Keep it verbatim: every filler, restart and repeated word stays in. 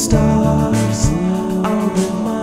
stars are in my